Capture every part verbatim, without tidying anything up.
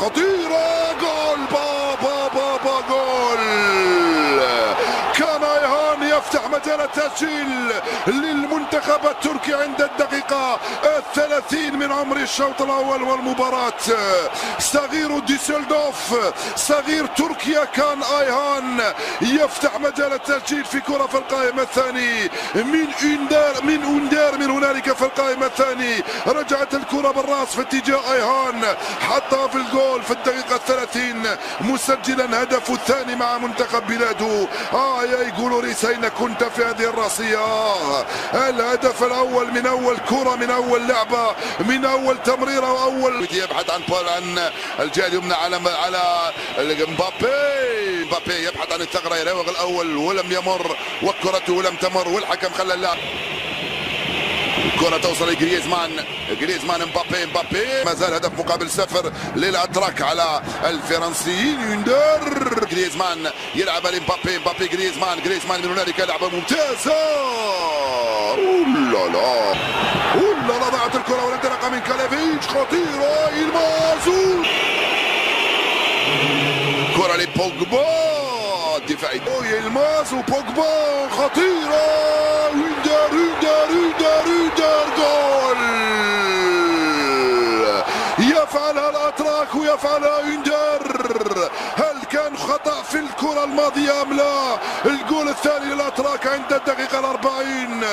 خطيرة، جول بابا بابا جول. كان ايهان يفتح مجال التسجيل للمنتخب التركي عند الدقيقة الثلاثين من عمر الشوط الأول، والمباراة صغير ديسلدورف صغير تركيا كان ايهان يفتح مجال التسجيل في كرة في القائم الثاني من أندر من أندر من هنالك في القائم الثاني. رجعت الكرة بالراس في اتجاه ايهان، حطها في الجول في الدقيقة الثلاثين، مسجلا هدفه الثاني مع منتخب بلاده. آه يا جولوريس أين كنت في هذه الراسية؟ الهدف الأول من أول كرة، من أول لعبة، من أول تمريرة وأول يبحث عن بول عن الجهة اليمنى على على مبابي، مبابي يبحث عن الثغرة، يراوغ الأول ولم يمر، وكرته لم تمر والحكم خلى اللعب. الكرة توصل لجريزمان، جريزمان مبابي، مبابي ما زال هدف مقابل صفر للأتراك على الفرنسيين. يندر جريزمان يلعب لمبابي، مبابي جريزمان، جريزمان من هنالك لعبة ممتازة. أولا لا أولا لا ضاعت الكرة ولم تلقى من كالفيتش، خطيرة يلماز، كرة لبوجبا دفاعي، يلماز وبوجبا خطيرة. يندر يندر يندر يفعلها الأتراك ويفعلها إندر. هل كان خطأ في الكرة الماضية أم لا؟ الجول الثاني للأتراك عند الدقيقة الأربعين،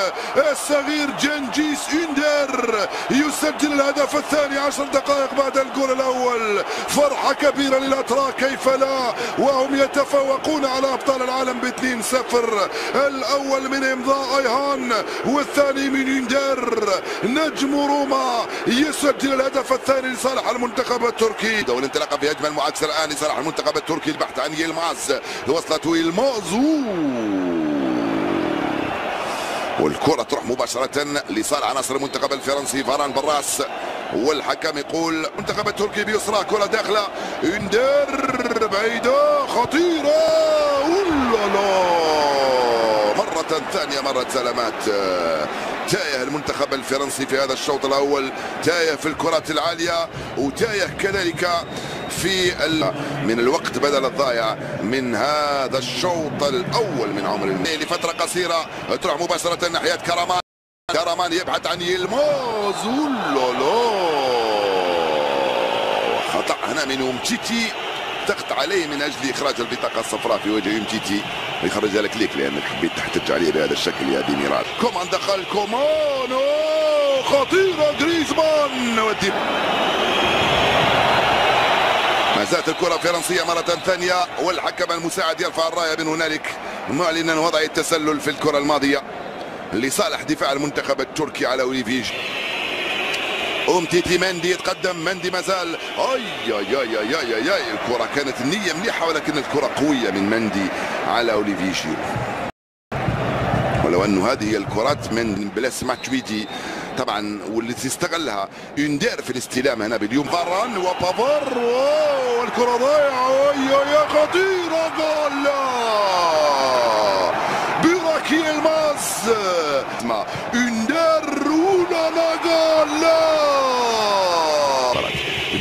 الصغير جنجيس إندر يسجل الهدف الثاني عشر دقائق بعد الجول الأول. فرحة كبيرة للأتراك كيف لا، وهم يتفوقون على أبطال العالم باثنين صفر، الأول من إمضاء أيهان والثاني من إندر. نجم روما يسجل الهدف الثاني لصالح المنتخب التركي، ولن تلقى في أجمل معاكسة الآن لصالح المنتخب التركي. البحث عن يلماز، وصلته يلماز والكرة تروح مباشرة لصالح عناصر المنتخب الفرنسي. فاران بالراس والحكم يقول المنتخب التركي بيسرى، كرة داخلة، يندر بعيدة خطيرة، ولا لا مرة ثانية مرت سلامات. تايه المنتخب الفرنسي في هذا الشوط الأول، تايه في الكرات العالية وتايه كذلك في ال... من الوقت بدل الضائع من هذا الشوط الأول من عمر الم... لفترة قصيرة تروح مباشرة ناحية كرامان، كرامان يبحث عن يلماز، خطأ هنا من متيتي، ضغط عليه من أجل إخراج البطاقة الصفراء في وجه متيتي، يخرجها لك ليك لأنك حبيت تحتج عليه بهذا الشكل يا بنيراد. كومان دخل، كومان خطيرة، جريزمان ودي ما زالت الكرة فرنسية مرة ثانية، والحكم المساعد يرفع الراية من هنالك معلنا وضع التسلل في الكرة الماضية لصالح دفاع المنتخب التركي على أوليفيج. أمتيتي مندي يتقدم، مندي مازال اي اي اي اي اي اي الكرة كانت النية مليحة ولكن الكرة قوية من مندي على أوليفيج، ولو أنه هذه الكرات من بلاس ماتشويتي طبعا والتي استغلها يندير في الاستلام هنا باليوم. فاران وبافار والكرة ضايعة، يا خطيرة، جول براك يلماز، يندير ولا جول.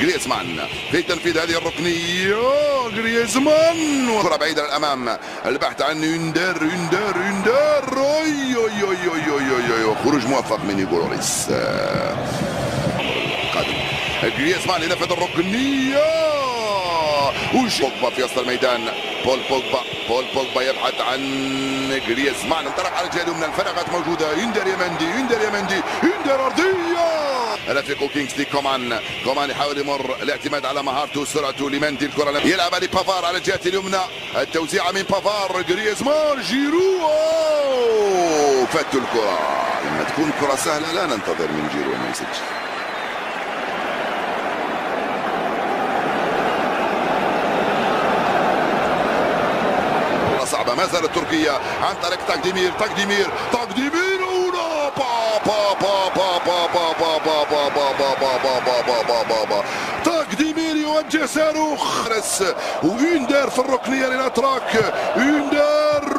جريزمان في تنفيذ هذه الركنية، جريزمان وكرة بعيدة للأمام، البحث عن يندير، يندير يندير خروج موفق من جولوريس. قادم جريزمان ينفذ الركنية وش بوجبا في وسط الميدان، بول بوجبا، بول بوجبا يبحث عن جريزمان، انطلق على الجهة اليمنى، انفرغت موجودة، يندير يا مندي، يندير يا مندي، يندير أرضية، رفيقه كينغسلي كومان، كومان يحاول يمر، الاعتماد على مهارته وسرعته لمندي، الكرة يلعبها لبافار على الجهة اليمنى، التوزيعة من بافار، جريزمان، جيرو، فاتوا الكرة. لما تكون كرة سهلة لا ننتظر من جيرو انه يسجل. كرة صعبة ما زالت تركيا عن طريق تقديمير، تقديمير، تقديمير، ولا با با با با با با تقديمير يوجه سارو، خرس ويندر في الركنية للأتراك، يندر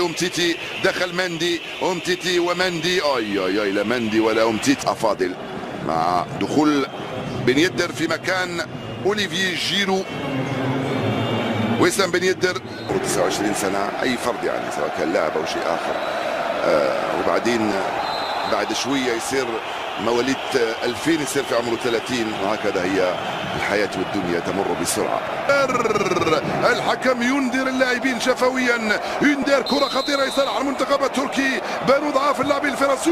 ومتيتي دخل مندي، أمتيتي ومندي، أي أي أي لا مندي ولا أمتيتي أفاضل مع دخول بنيدر في مكان أوليفييه جيرو وسام بنيدر تسعة وعشرين سنة، أي فرد يعني سواء كان لاعب أو شيء آخر. آه وبعدين بعد شوية يصير مواليد ألفين يصير في عمره ثلاثين، وهكذا هي الحياة والدنيا تمر بسرعة. الحكم ينذر اللاعبين شفويا. يندر كرة خطيرة لصالح المنتخب التركي، بانوا ضعاف اللاعب الفرنسي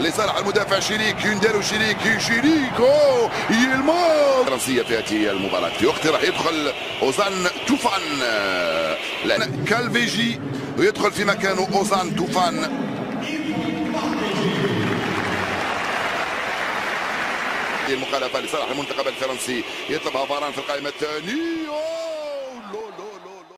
لصالح المدافع شريك. يندر شريك شريك أوه يلماس الفرنسية في هذه المباراة. في وقت راح يدخل أوزان توفان، لأن كالفيجي ويدخل في مكانه أوزان توفان. المخالفة لصالح المنتخب الفرنسي، يطلبها فاران في القائمة الثانية.